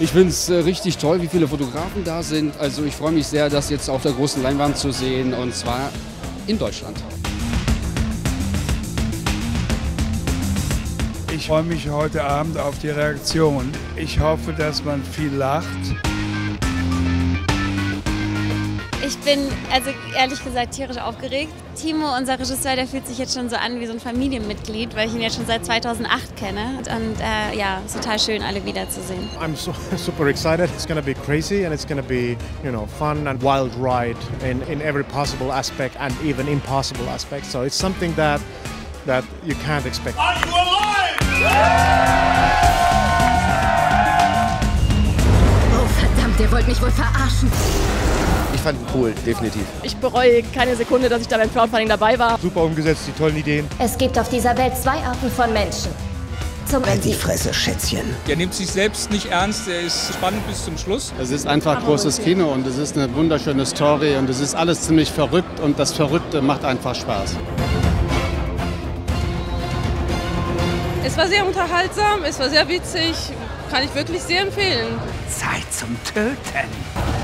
Ich finde es richtig toll, wie viele Fotografen da sind. Also ich freue mich sehr, das jetzt auf der großen Leinwand zu sehen, und zwar in Deutschland. Ich freue mich heute Abend auf die Reaktion. Ich hoffe, dass man viel lacht. Ich bin, also ehrlich gesagt, tierisch aufgeregt. Timo, unser Regisseur, der fühlt sich jetzt schon so an wie so ein Familienmitglied, weil ich ihn jetzt schon seit 2008 kenne. Und ja, es ist total schön, alle wiederzusehen. I'm so, super excited. It's gonna be crazy and it's gonna be, you know, fun and wild ride in every possible aspect and even impossible aspect. So it's something that you can't expect. Are you alive? Oh verdammt, der wollte mich wohl verarschen. Ich fand ihn cool, definitiv. Ich bereue keine Sekunde, dass ich da beim Crowdfunding dabei war. Super umgesetzt, die tollen Ideen. Es gibt auf dieser Welt zwei Arten von Menschen. Halt die Fresse, Schätzchen. Der nimmt sich selbst nicht ernst, er ist spannend bis zum Schluss. Es ist einfach großes Kino und es ist eine wunderschöne Story und es ist alles ziemlich verrückt und das Verrückte macht einfach Spaß. Es war sehr unterhaltsam, es war sehr witzig, kann ich wirklich sehr empfehlen. Zeit zum Töten.